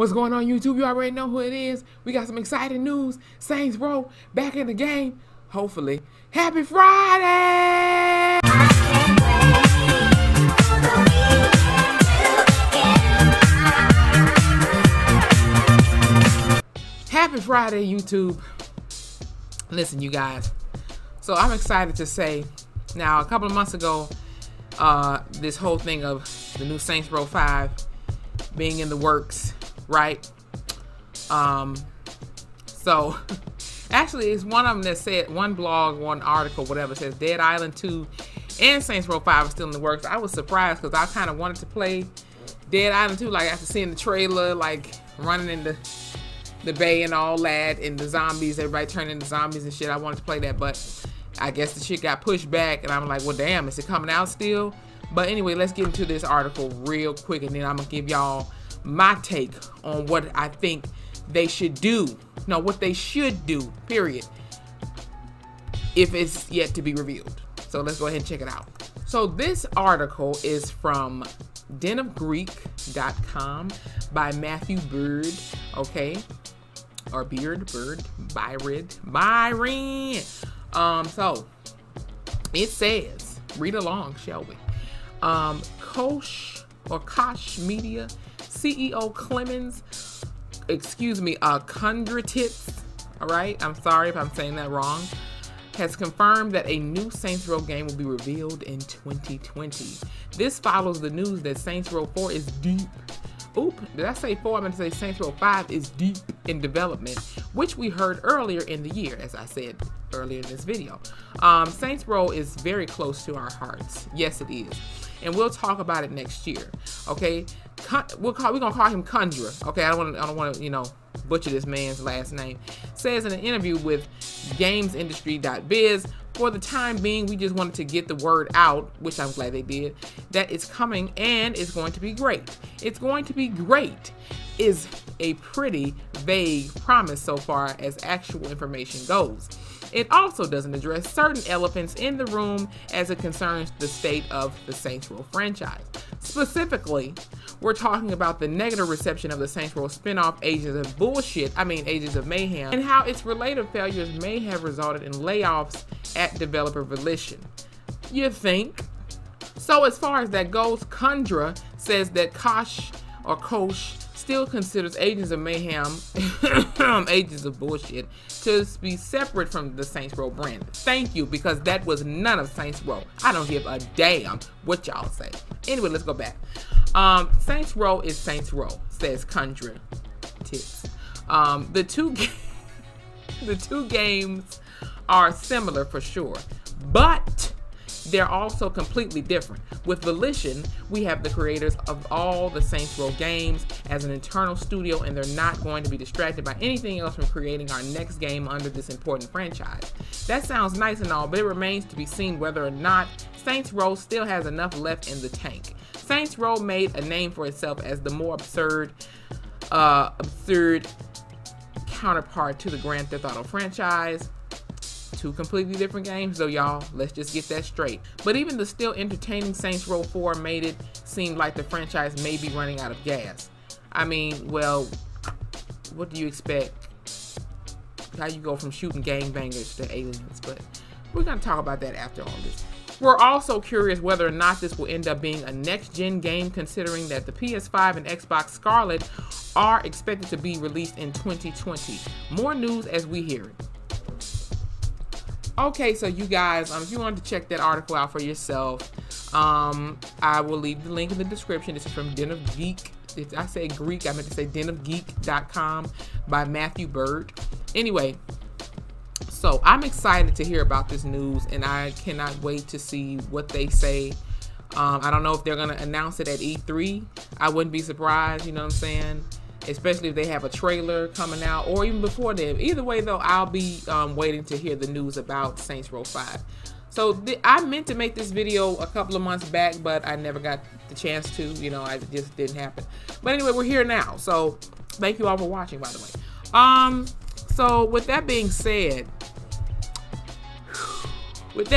What's going on, YouTube? You already know who it is. We got some exciting news. Saints Row back in the game, hopefully. Happy Friday! Happy Friday, YouTube. Listen, you guys. So I'm excited to say, now a couple of months ago, this whole thing of the new Saints Row 5 being in the works, right? So actually it's one of them that said, one blog, one article, whatever, says Dead Island 2 and Saints Row 5 are still in the works. I was surprised because I kind of wanted to play Dead Island 2, like after seeing the trailer, like running in the bay and all that, and the zombies, everybody turning into zombies and shit. I wanted to play that, but I guess the shit got pushed back, and I'm like, well, damn, is it coming out still? But anyway, let's get into this article real quick, and then I'm gonna give y'all my take on what I think they should do. No, what they should do, period. If it's yet to be revealed. So let's go ahead and check it out. So this article is from denofgeek.com by Matthew Bird, okay? Or Byron. So it says, read along, shall we? Koch Media CEO Clemens, Kondratitz, all right, I'm sorry if I'm saying that wrong, has confirmed that a new Saints Row game will be revealed in 2020. This follows the news that Saints Row 4 is deep. Oop, did I say 4? I'm going to say Saints Row 5 is deep in development, which we heard earlier in the year, as I said earlier in this video. Saints Row is very close to our hearts. Yes, it is. And we'll talk about it next year. Okay, we're gonna call him Kondra. Okay, I don't want to, you know, butcher this man's last name. Says in an interview with gamesindustry.biz, for the time being, we just wanted to get the word out, which I'm glad they did, that it's coming and it's going to be great. It's going to be great is a pretty vague promise so far as actual information goes. It also doesn't address certain elephants in the room as it concerns the state of the Saints Row franchise. Specifically, we're talking about the negative reception of the Saints Row spinoff Agents of Mayhem, and how its related failures may have resulted in layoffs at developer Volition. You think? So as far as that goes, Kondra says that Koch still considers Agents of Mayhem, Agents of Bullshit, to be separate from the Saints Row brand. Thank you, because that was none of Saints Row. I don't give a damn what y'all say. Anyway, let's go back. Saints Row is Saints Row, says Kondratitz. The two games are similar for sure, but they're also completely different. With Volition, we have the creators of all the Saints Row games as an internal studio, and they're not going to be distracted by anything else from creating our next game under this important franchise. That sounds nice and all, but it remains to be seen whether or not Saints Row still has enough left in the tank. Saints Row made a name for itself as the more absurd counterpart to the Grand Theft Auto franchise. Two completely different games though, y'all, let's just get that straight. But even the still entertaining Saints Row 4 made it seem like the franchise may be running out of gas. I mean, well, what do you expect? How you go from shooting gangbangers to aliens? But we're gonna talk about that after all this. We're also curious whether or not this will end up being a next-gen game, considering that the PS5 and Xbox Scarlet are expected to be released in 2020. More news as we hear it. Okay, so you guys, if you wanted to check that article out for yourself, I will leave the link in the description. This is from Den of Geek. If I say Greek, I meant to say denofgeek.com by Matthew Bird. Anyway, so I'm excited to hear about this news, and I cannot wait to see what they say. I don't know if they're going to announce it at E3. I wouldn't be surprised, you know what I'm saying? Especially if they have a trailer coming out, or even before them. Either way, though, I'll be waiting to hear the news about Saints Row 5. So I meant to make this video a couple of months back, but I never got the chance to. You know, it just didn't happen. But anyway, we're here now. So thank you all for watching, by the way. So with that being said, with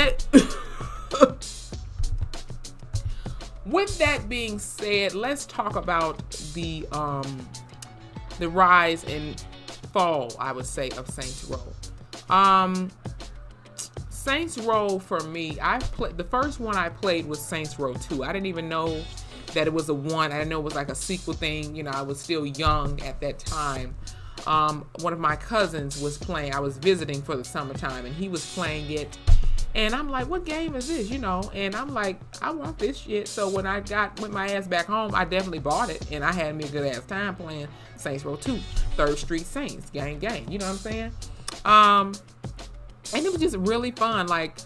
that being said, let's talk about the the rise and fall, I would say, of Saints Row. Saints Row for me, the first one I played was Saints Row 2. I didn't even know that it was a one. I didn't know it was like a sequel thing. You know, I was still young at that time. One of my cousins was playing. I was visiting for the summertime and he was playing it. And I'm like, what game is this, you know? And I'm like, I want this shit. So when I went my ass back home, I definitely bought it. And I had me a good ass time playing Saints Row 2, Third Street Saints, gang. You know what I'm saying? And it was just really fun. Like,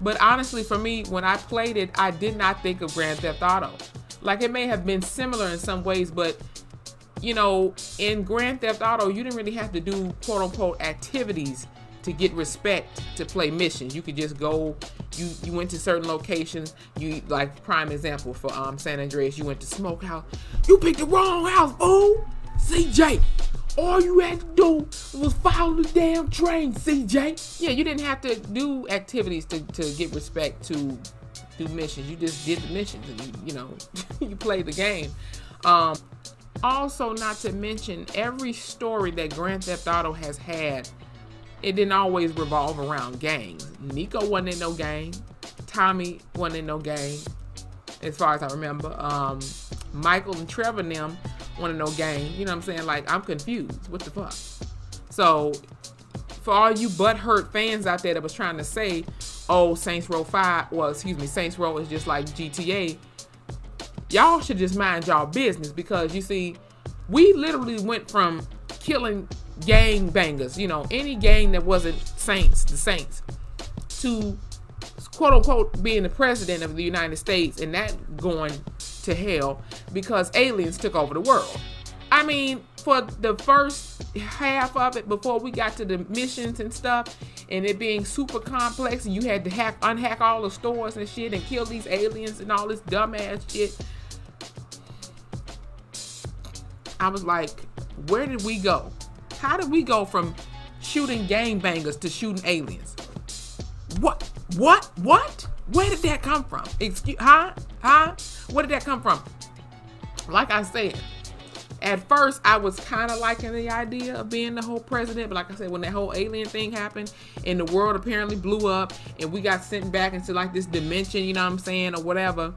but honestly, for me, when I played it, I did not think of Grand Theft Auto. Like, it may have been similar in some ways, but, you know, in Grand Theft Auto, you didn't really have to do, quote unquote, activities to get respect to play missions. You could just go, you went to certain locations, you, like prime example for San Andreas, you went to Smokehouse, you picked the wrong house, fool! CJ, all you had to do was follow the damn train, CJ. Yeah, you didn't have to do activities to get respect to do missions. You just did the missions and you know, you played the game. Also, not to mention, every story that Grand Theft Auto has had, it didn't always revolve around gangs. Nico wasn't in no gang. Tommy wasn't in no gang, as far as I remember. Michael and Trevor and them weren't in no gang. You know what I'm saying? Like, I'm confused. What the fuck? So, for all you butthurt fans out there that was trying to say, oh, Saints Row 5, well, excuse me, Saints Row is just like GTA, y'all should just mind y'all business, because, you see, we literally went from killing gang bangers, you know, any gang that wasn't the Saints, to quote unquote being the president of the United States, and that going to hell because aliens took over the world. I mean, for the first half of it, before we got to the missions and stuff, and it being super complex, and you had to unhack all the stores and shit, and kill these aliens and all this dumbass shit, I was like, where did we go? How did we go from shooting gangbangers to shooting aliens? What? Where did that come from? Where did that come from? Like I said, at first I was kind of liking the idea of being the whole president, but like I said, when that whole alien thing happened and the world apparently blew up and we got sent back into like this dimension, you know what I'm saying, or whatever,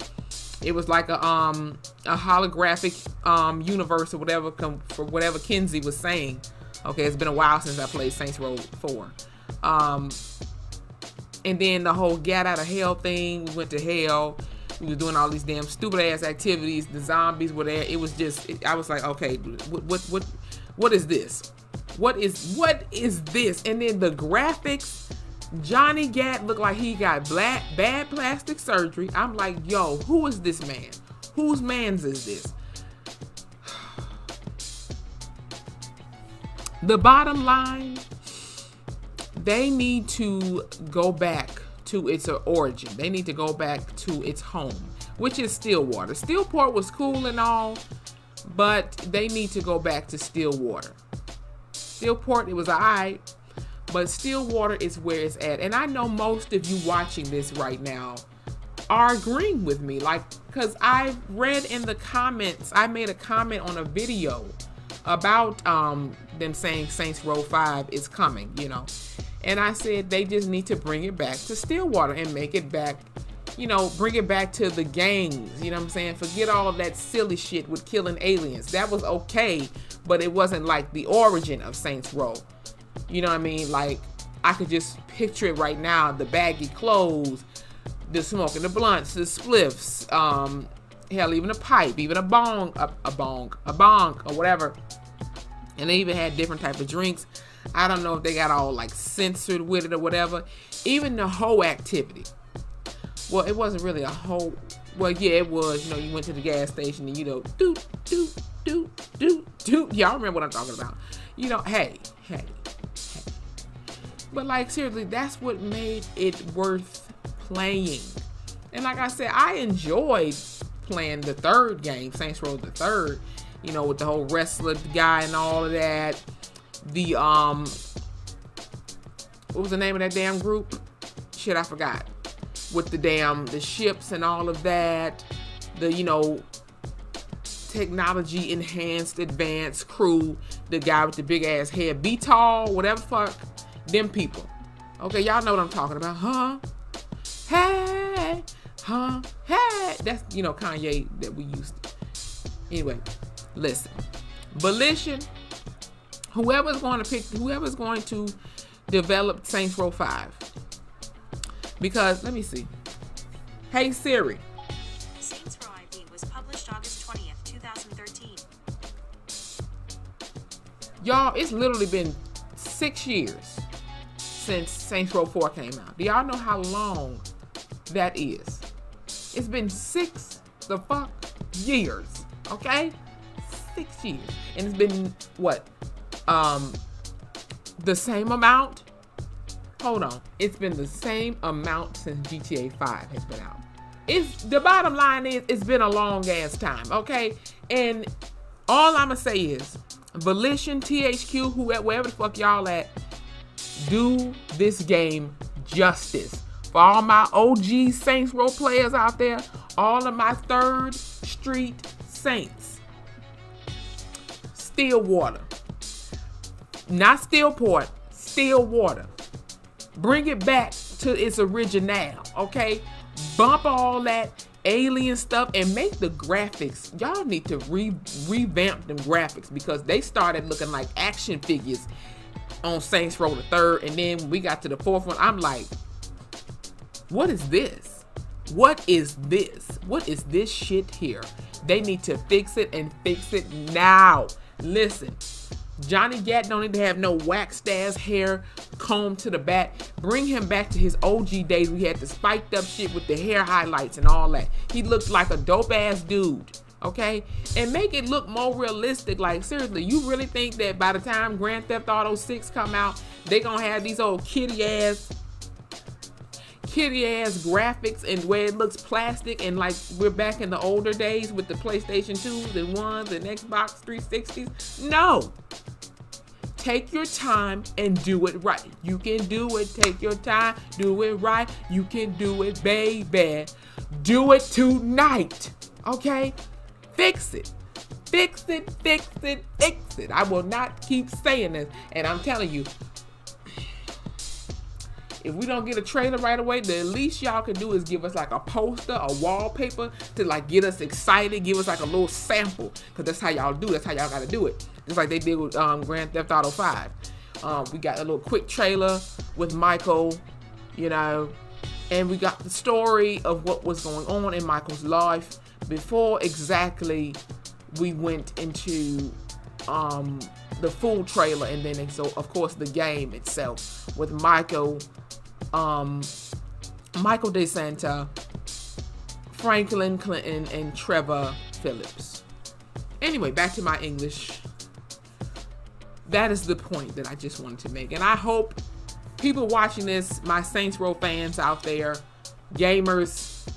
it was like a holographic universe or whatever, for whatever Kinzie was saying. Okay, it's been a while since I played Saints Row 4. And then the whole Get Out of Hell thing, we went to hell. We were doing all these damn stupid ass activities. The zombies were there. It was just, I was like, okay, what is this? What is this? And then the graphics, Johnny Gat looked like he got bad plastic surgery. I'm like, yo, who is this man? Whose man's is this? The bottom line, they need to go back to its origin. They need to go back to its home, which is Stillwater. Stillport was cool and all, but they need to go back to Stillwater. Stillport, it was all right, but Stillwater is where it's at. And I know most of you watching this right now are agreeing with me. Like, because I read in the comments, I made a comment on a video about them saying Saints Row 5 is coming, you know, and I said they just need to bring it back to Stillwater and make it back, you know, bring it back to the gangs, you know what I'm saying? Forget all that silly shit with killing aliens. That was okay, but it wasn't like the origin of Saints Row, you know what I mean? Like, I could just picture it right now, the baggy clothes, the smoking the blunts, the spliffs, hell, even a pipe, even a bong, or whatever. And they even had different type of drinks. I don't know if they got all like censored with it or whatever. Even the whole activity. Well, it wasn't really a whole. Well, yeah, it was. You know, you went to the gas station and you know, doot, doot, doot, doot, doot. Y'all remember what I'm talking about? You know, hey. But like seriously, that's what made it worth playing. And like I said, I enjoyed playing the third game, Saints Row the Third. You know, with the whole wrestler guy and all of that. The, what was the name of that damn group? Shit, I forgot. With the ships and all of that. The, you know, technology enhanced advanced crew, the guy with the big ass head, be tall, whatever the fuck, them people. Okay, y'all know what I'm talking about, huh? Hey, huh? Hey, that's, you know, Kanye that we used to. Anyway, listen, Volition, whoever's going to develop Saints Row 5, because let me see. Hey Siri. Saints Row IV was published August 20th, 2013. Y'all, it's literally been 6 years since Saints Row 4 came out. Do y'all know how long that is? It's been 6 years, okay? 6 years. And it's been what? The same amount? Hold on. It's been the same amount since GTA 5 has been out. The bottom line is, it's been a long ass time, okay? And all I'ma say is, Volition, THQ, wherever the fuck y'all at, do this game justice. For all my OG Saints Row players out there, all of my 3rd Street Saints. Stillwater. Not Stillport, Stillwater. Bring it back to its original, okay? Bump all that alien stuff and make the graphics. Y'all need to revamp them graphics, because they started looking like action figures on Saints Row the 3rd, and then when we got to the 4th one, I'm like, what is this? What is this? What is this shit here? They need to fix it, and fix it now. Listen, Johnny Gat don't need to have no waxed ass hair combed to the back. Bring him back to his OG days. We had the spiked up shit with the hair highlights and all that. He looked like a dope ass dude, okay? And make it look more realistic. Like, seriously, you really think that by the time Grand Theft Auto 6 come out, they gonna have these old kitty ass graphics, and where it looks plastic and like we're back in the older days with the PlayStation 2s and 1s and Xbox 360s? No. Take your time and do it right. You can do it. Take your time. Do it right. You can do it, baby. Do it tonight. Okay? Fix it. Fix it. Fix it. Fix it. I will not keep saying this. And I'm telling you, if we don't get a trailer right away, the least y'all can do is give us like a poster, a wallpaper to like get us excited, give us like a little sample, because that's how y'all do. That's how y'all got to do it. Just like they did with Grand Theft Auto 5. We got a little quick trailer with Michael, you know, and we got the story of what was going on in Michael's life before exactly we went into the full trailer, and then so of course the game itself with Michael, Michael DeSanta, Franklin Clinton, and Trevor Phillips. Anyway, back to my English. That is the point that I just wanted to make. And I hope people watching this, my Saints Row fans out there, gamers,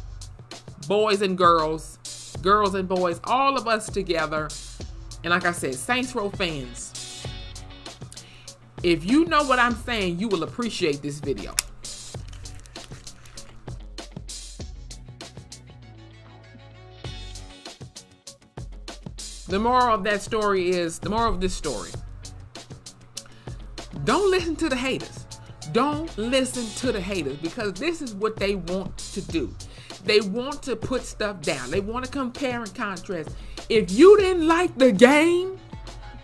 boys and girls, girls and boys, all of us together. And like I said, Saints Row fans, if you know what I'm saying, you will appreciate this video. The moral of that story is, the moral of this story, don't listen to the haters. Don't listen to the haters, because this is what they want to do. They want to put stuff down. They want to compare and contrast. If you didn't like the game,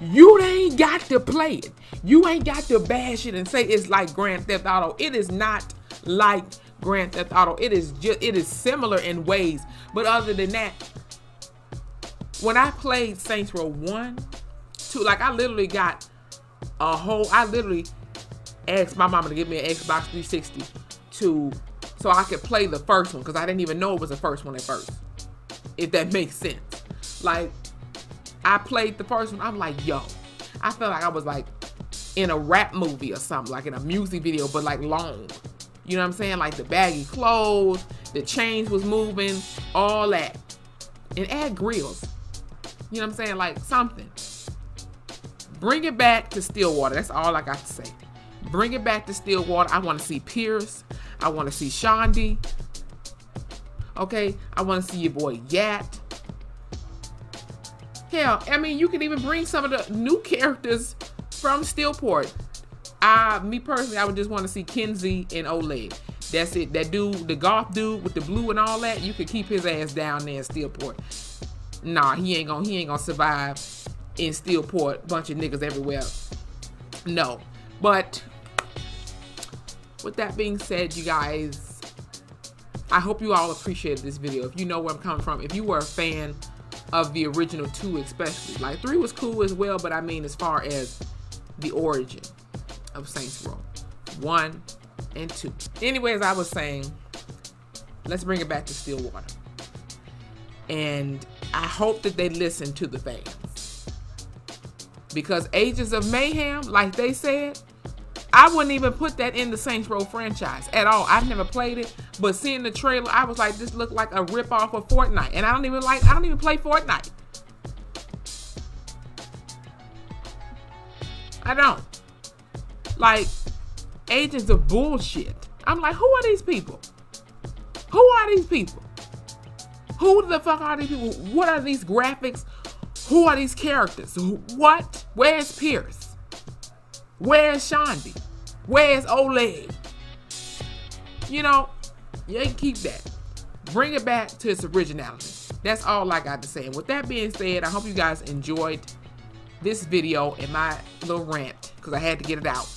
you ain't got to play it. You ain't got to bash it and say it's like Grand Theft Auto. It is not like Grand Theft Auto. It is just, it is similar in ways. But other than that, when I played Saints Row 1, 2, like I literally got a whole, I literally asked my mama to give me an Xbox 360 so I could play the first one, because I didn't even know it was the first one at first, if that makes sense. Like, I played the first one, I'm like, yo, I felt like I was like in a rap movie or something, like in a music video, but like long, you know what I'm saying? Like the baggy clothes, the chains was moving, all that. And add grills, you know what I'm saying? Like something. Bring it back to Stillwater. That's all I got to say. Bring it back to Stillwater. I want to see Pierce. I want to see Shaundi. Okay, I want to see your boy Gat. Hell, I mean, you can even bring some of the new characters from Steelport. Me personally, I would just want to see Kinzie and Oleg. That's it. That dude, the golf dude with the blue and all that, you could keep his ass down there in Steelport. Nah, he ain't gonna survive in Steelport. Bunch of niggas everywhere. No. But with that being said, you guys, I hope you all appreciated this video. If you know where I'm coming from, if you were a fan of the original 2 especially. Like 3 was cool as well, but I mean as far as the origin of Saints Row 1 and 2. Anyways, I was saying, let's bring it back to Stillwater. And I hope that they listen to the fans. Because Agents of Mayhem, like they said, I wouldn't even put that in the Saints Row franchise at all. I've never played it, but seeing the trailer, I was like, this looked like a ripoff of Fortnite. And I don't even play Fortnite. I don't. Like, Agents of Bullshit. I'm like, who are these people? Who are these people? Who the fuck are these people? What are these graphics? Who are these characters? What? Where's Pierce? Where's Shaundi? Where's Oleg? You know, you can keep that. Bring it back to its originality. That's all I got to say. And with that being said, I hope you guys enjoyed this video and my little rant, because I had to get it out.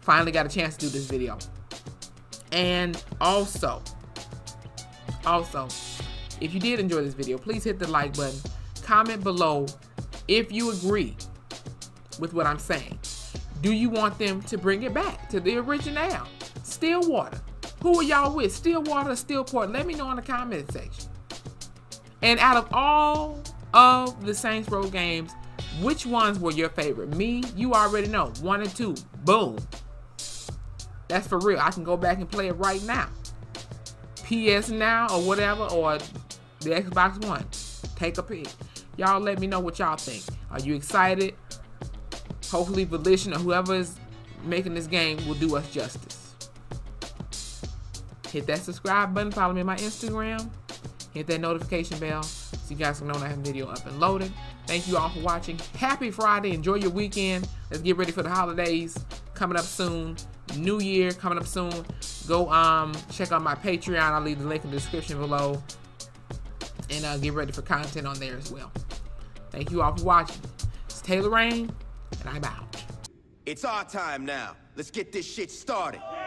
Finally got a chance to do this video. And also, if you did enjoy this video, please hit the like button. Comment below if you agree with what I'm saying. Do you want them to bring it back to the original? Stillwater. Who are y'all with? Stillwater or Steelport? Let me know in the comment section. And out of all of the Saints Row games, which ones were your favorite? Me, you already know. 1 and 2. Boom. That's for real. I can go back and play it right now. PS Now or whatever, or the Xbox One. Take a peek. Y'all let me know what y'all think. Are you excited? Hopefully Volition or whoever is making this game will do us justice. Hit that subscribe button. Follow me on my Instagram. Hit that notification bell so you guys can know when I have a video up and loaded. Thank you all for watching. Happy Friday. Enjoy your weekend. Let's get ready for the holidays coming up soon. New Year coming up soon. Go check out my Patreon. I'll leave the link in the description below. And get ready for content on there as well. Thank you all for watching. It's Taylor Rain. And I'm out. It's our time now. Let's get this shit started.